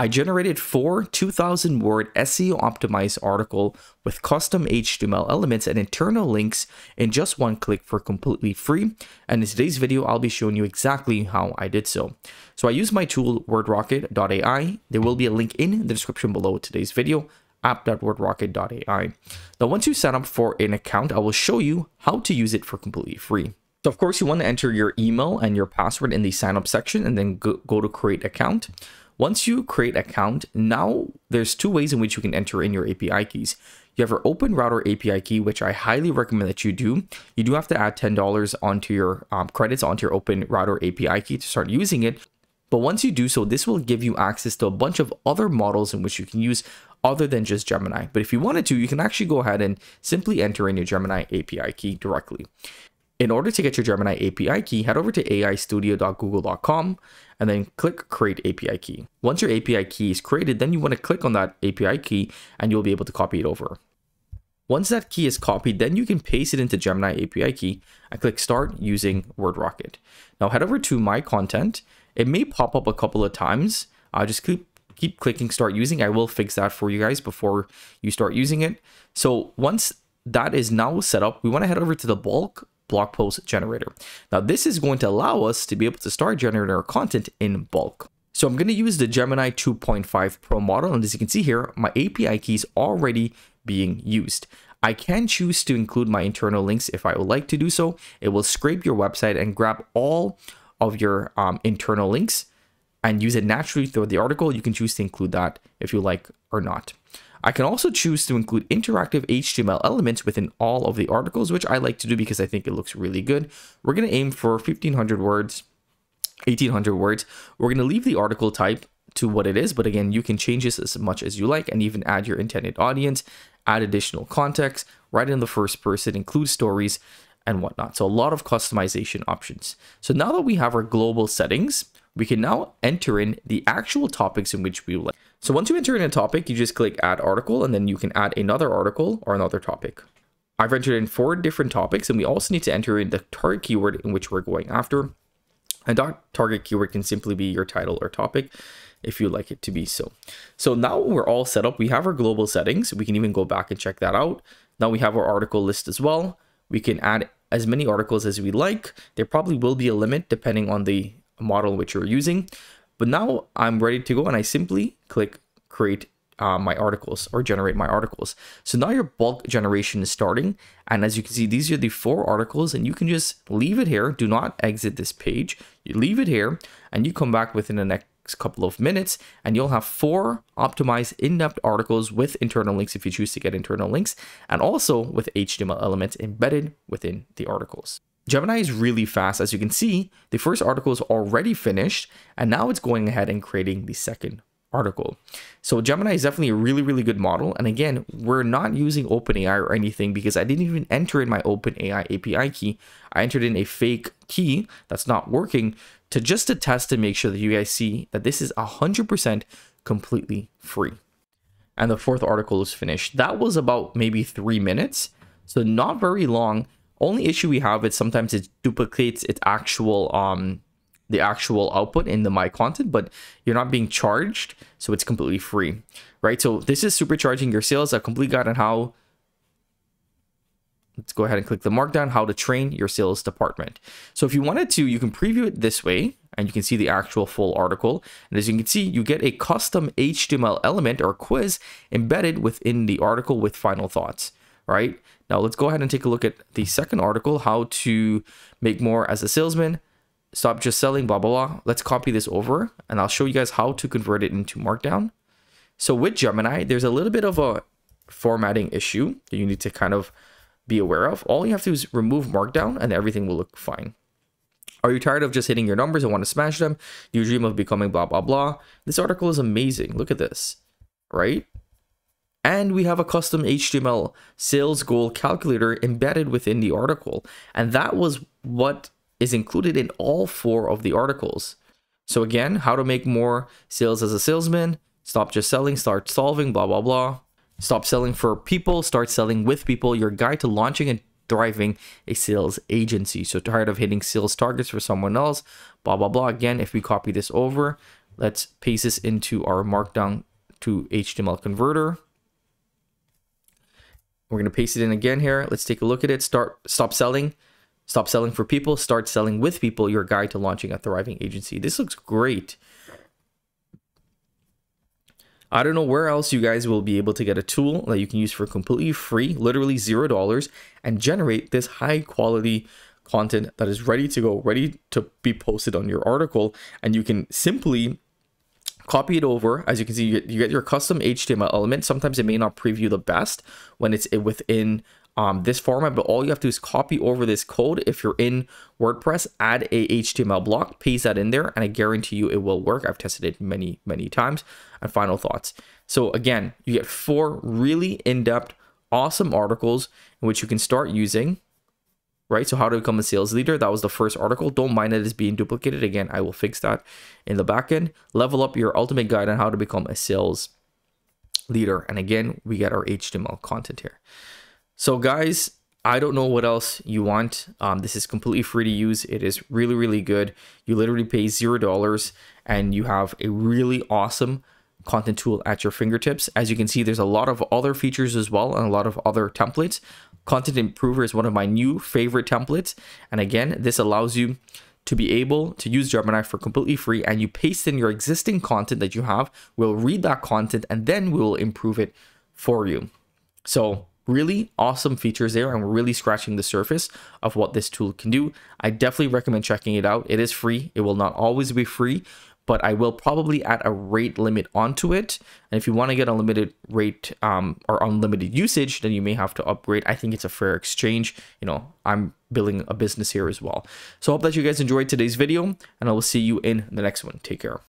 I generated four 2,000-word SEO-optimized article with custom HTML elements and internal links in just one click for completely free. And in today's video, I'll be showing you exactly how I did so. So I used my tool, wordrocket.ai. There will be a link in the description below today's video, app.wordrocket.ai. Now, once you sign up for an account, I will show you how to use it for completely free. So of course, you want to enter your email and your password in the sign up section and then go to create account. Once you create account, now there's two ways in which you can enter in your API keys. You have your OpenRouter API key, which I highly recommend that you do. You do have to add $10 onto your credits onto your OpenRouter API key to start using it. But once you do so, this will give you access to a bunch of other models in which you can use other than just Gemini. But if you wanted to, you can actually go ahead and simply enter in your Gemini API key directly. In order to get your Gemini API key, head over to aistudio.google.com and then click Create API Key. Once your API key is created, then you want to click on that API key and you'll be able to copy it over. Once that key is copied, then you can paste it into Gemini API Key and click Start using WordRocket. Now head over to My Content. It may pop up a couple of times. Just keep clicking Start Using. I will fix that for you guys before you start using it. So once that is now set up, we want to head over to the bulk blog post generator. Now this is going to allow us to be able to start generating our content in bulk. So I'm going to use the Gemini 2.5 Pro model, and as you can see here, my API key is already being used. I can choose to include my internal links if I would like to do so. It will scrape your website and grab all of your internal links and use it naturally through the article. You can choose to include that if you like or not. I can also choose to include interactive HTML elements within all of the articles, which I like to do because I think it looks really good. We're going to aim for 1,500 words, 1,800 words. We're going to leave the article type to what it is, but again, you can change this as much as you like and even add your intended audience, add additional context, write in the first person, include stories and whatnot. So a lot of customization options. So now that we have our global settings, we can now enter in the actual topics in which we would like. So once you enter in a topic, you just click add article and then you can add another article or another topic. I've entered in four different topics and we also need to enter in the target keyword in which we're going after. And that target keyword can simply be your title or topic if you like it to be so. So now we're all set up. We have our global settings. We can even go back and check that out. Now we have our article list as well. We can add as many articles as we like. There probably will be a limit depending on the model which you're using, but now I'm ready to go and I simply click create my articles or generate my articles. So now your bulk generation is starting, and as you can see, these are the four articles and you can just leave it here. Do not exit this page. You leave it here and you come back within the next couple of minutes and you'll have four optimized in-depth articles with internal links if you choose to get internal links, and also with HTML elements embedded within the articles. Gemini is really fast. As you can see, the first article is already finished and now it's going ahead and creating the second article. So Gemini is definitely a really good model. And again, we're not using OpenAI or anything because I didn't even enter in my OpenAI API key. I entered in a fake key that's not working just to test and make sure that you guys see that this is 100% completely free. And the fourth article is finished. That was about maybe 3 minutes. So not very long. Only issue we have is sometimes it duplicates its actual the actual output in the My Content, but you're not being charged, so it's completely free, right? So this is supercharging your sales, a complete guide on how. Let's go ahead and click the markdown, how to train your sales department. So if you wanted to, you can preview it this way and you can see the actual full article. And as you can see, you get a custom HTML element or quiz embedded within the article with final thoughts. Right, now let's go ahead and take a look at the second article, how to make more as a salesman, stop just selling, blah, blah, blah. Let's copy this over and I'll show you guys how to convert it into markdown. So with Gemini, there's a little bit of a formatting issue that you need to kind of be aware of. All you have to do is remove markdown and everything will look fine. Are you tired of just hitting your numbers and want to smash them? Do you dream of becoming blah, blah, blah? This article is amazing. Look at this, right? And we have a custom HTML sales goal calculator embedded within the article. And that was what is included in all four of the articles. So again, how to make more sales as a salesman, stop just selling, start solving, blah, blah, blah. Stop selling for people, start selling with people, your guide to launching and thriving a sales agency. So tired of hitting sales targets for someone else, blah, blah, blah. Again, if we copy this over, Let's paste this into our markdown to HTML converter. We're going to paste it in again here. Let's take a look at it. Stop selling for people, start selling with people, your guide to launching a thriving agency. This looks great. I don't know where else you guys will be able to get a tool that you can use for completely free, literally $0, and generate this high quality content that is ready to go, ready to be posted on your article. And you can simply copy it over. As you can see, you get your custom HTML element. Sometimes it may not preview the best when it's within this format, but all you have to do is copy over this code. If you're in WordPress, add a HTML block, paste that in there, and I guarantee you it will work. I've tested it many, many times. And final thoughts. So again, you get 4 really in-depth, awesome articles in which you can start using, right? So how to become a sales leader. That was the first article. Don't mind that it's being duplicated. Again, I will fix that in the backend. Level up your ultimate guide on how to become a sales leader. And again, we get our HTML content here. So guys, I don't know what else you want. This is completely free to use. It is really, really good. You literally pay $0 and you have a really awesome content tool at your fingertips. As you can see, there's a lot of other features as well and a lot of other templates. Content Improver is one of my new favorite templates. And again, this allows you to be able to use Gemini for completely free, and you paste in your existing content that you have. We'll read that content and then we'll improve it for you. So really awesome features there, and we're really scratching the surface of what this tool can do. I definitely recommend checking it out. It is free. It will not always be free, but I will probably add a rate limit onto it. And if you want to get a limited rate or unlimited usage, then you may have to upgrade. I think it's a fair exchange. You know, I'm building a business here as well. So I hope that you guys enjoyed today's video, and I will see you in the next one. Take care.